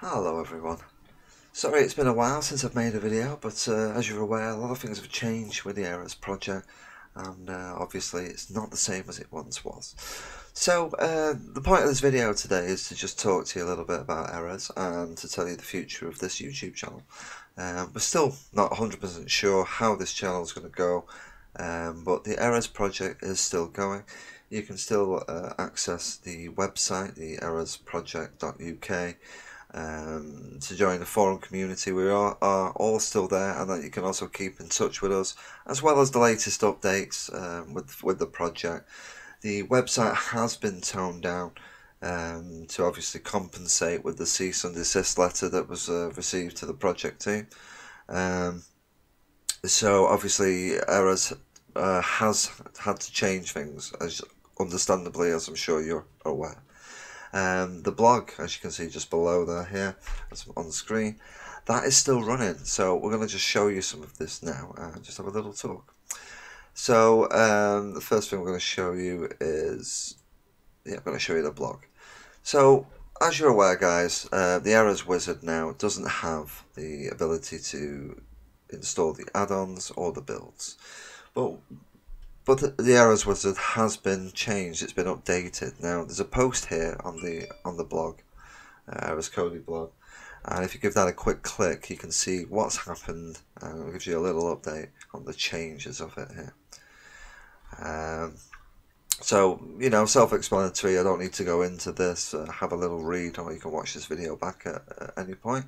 Hello everyone. Sorry it's been a while since I've made a video, but as you're aware, a lot of things have changed with the Ares project, and obviously it's not the same as it once was. So the point of this video today is to just talk to you a little bit about Ares and to tell you the future of this YouTube channel. We're still not 100% sure how this channel is going to go, but the Ares project is still going. You can still access the website, the ares-project.uk, to join the forum community. We are all still there, and that you can also keep in touch with us, as well as the latest updates with the project. The website has been toned down to obviously compensate with the cease and desist letter that was received to the project team. So obviously Ares has had to change things, as understandably, as I'm sure you're aware. The blog, as you can see just below there, here on the screen, that is still running, so we're going to just show you some of this now and just have a little talk. So the first thing we're going to show you is, yeah, I'm going to show you the blog. So as you're aware, guys, the Ares Wizard now doesn't have the ability to install the add-ons or the builds, but the Ares Wizard has been changed. It's been updated. Now there's a post here on the blog, Ares Kodi blog, and if you give that a quick click, you can see what's happened, and it gives you a little update on the changes of it here. So, you know, self-explanatory. I don't need to go into this. Have a little read, or you can watch this video back at any point,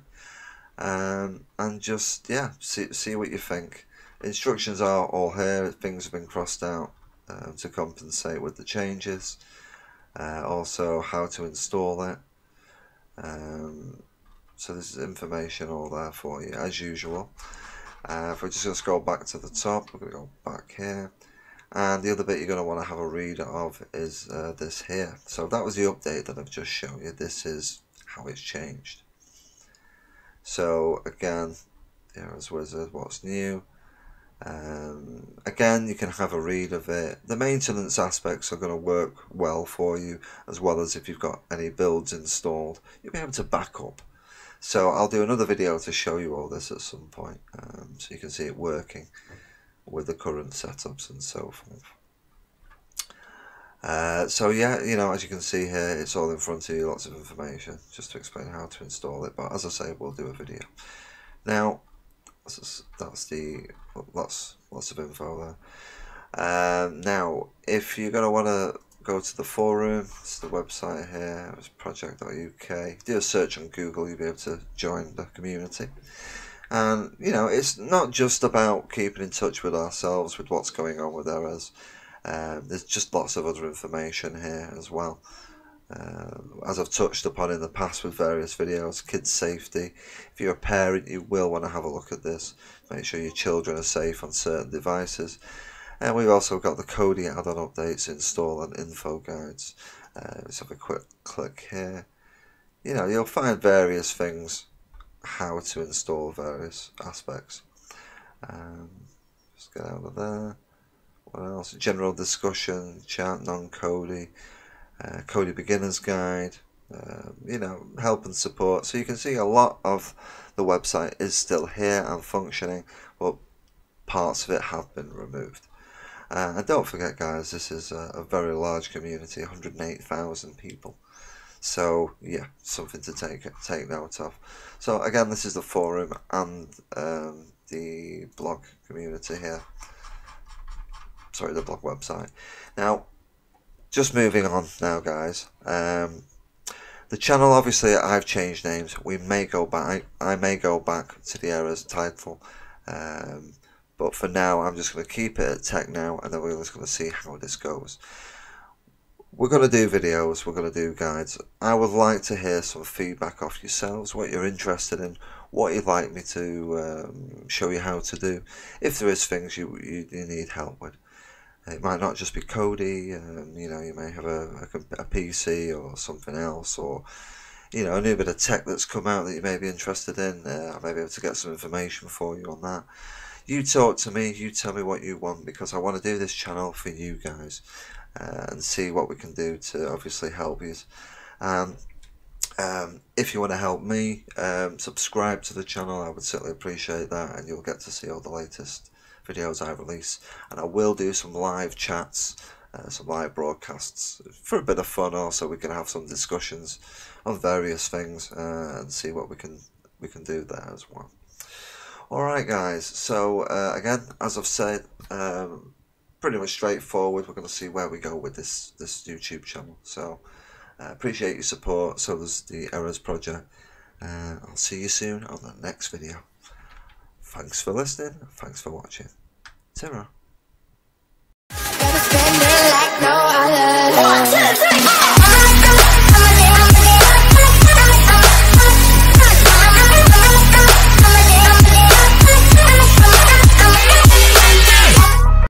and just, yeah, see what you think. Instructions are all here. Things have been crossed out to compensate with the changes. Also, how to install it. So this is information all there for you, as usual. If we're just going to scroll back to the top, we're going to go back here. And the other bit you're going to want to have a read of is this here. So that was the update that I've just shown you. This is how it's changed. So again, Ares Wizard, what's new? Again, you can have a read of it. The maintenance aspects are going to work well for you, as well as if you've got any builds installed, you'll be able to back up. So I'll do another video to show you all this at some point, so you can see it working with the current setups and so forth. So yeah, you know, as you can see here, it's all in front of you, lots of information just to explain how to install it, but as I say, we'll do a video. Now that's lots of info there. Now if you're going to want to go to the forum, it's the website here, it's ares-project.uk. Do a search on Google, you'll be able to join the community. And you know, it's not just about keeping in touch with ourselves with what's going on with Ares. There's just lots of other information here as well. As I've touched upon in the past with various videos, kids safety. If you're a parent, you will want to have a look at this. Make sure your children are safe on certain devices. And we've also got the Kodi add-on updates, install and info guides. Let's have a quick click here. You know, you'll find various things, how to install various aspects. Just get out of there. What else? General discussion, chat, non-Kodi. Kodi beginner's guide, you know, help and support. So you can see a lot of the website is still here and functioning, but parts of it have been removed. And don't forget, guys, this is a very large community, 108,000 people. So yeah, something to take note of. So again, this is the forum and the blog community here. Sorry, the blog website. Now, just moving on now, guys. The channel, obviously, I've changed names. We may go back. I may go back to the Ares title, but for now, I'm just going to keep it at TechNow, and then we're just going to see how this goes. We're going to do videos. We're going to do guides. I would like to hear some feedback off yourselves. What you're interested in. What you'd like me to show you how to do. If there is things you need help with. It might not just be Kodi, you know, you may have a PC or something else, or you know, a new bit of tech that's come out that you may be interested in, I may be able to get some information for you on that. You talk to me, you tell me what you want, because I want to do this channel for you guys and see what we can do to obviously help you. If you want to help me, subscribe to the channel. I would certainly appreciate that, and you'll get to see all the latest videos I release. And I will do some live chats, some live broadcasts for a bit of fun. Also, we can have some discussions on various things and see what we can do there as well. All right, guys. So again, as I've said, pretty much straightforward. We're going to see where we go with this YouTube channel. So. Appreciate your support, so does the Ares Project. I'll see you soon on the next video. Thanks for listening, thanks for watching. Ta-ra.